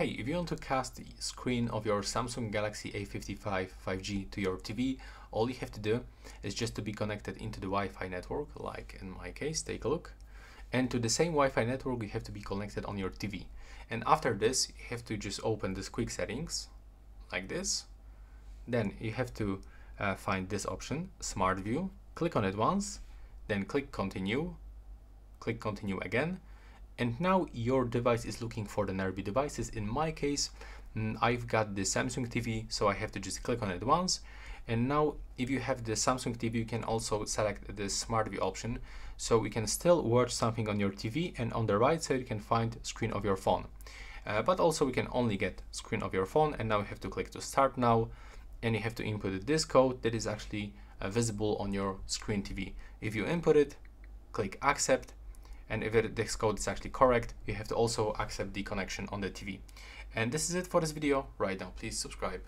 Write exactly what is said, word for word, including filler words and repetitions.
Hey, if you want to cast the screen of your Samsung Galaxy A fifty-five five G to your T V, all you have to do is just to be connected into the Wi-Fi network, like in my case, take a look. And to the same Wi-Fi network, you have to be connected on your T V. And after this, you have to just open this quick settings, like this. Then you have to uh, find this option, Smart View, click on it once, then click Continue, click Continue again. And now your device is looking for the nearby devices. In my case, I've got the Samsung T V, so I have to just click on it once. And now if you have the Samsung T V, you can also select the Smart View option. So we can still watch something on your T V, and on the right side you can find screen of your phone. Uh, but also we can only get screen of your phone, and now you have to click to start now. And you have to input this code that is actually uh, visible on your screen T V. If you input it, click accept. And if it, this code is actually correct, you have to also accept the connection on the T V. And this is it for this video right now. Please subscribe.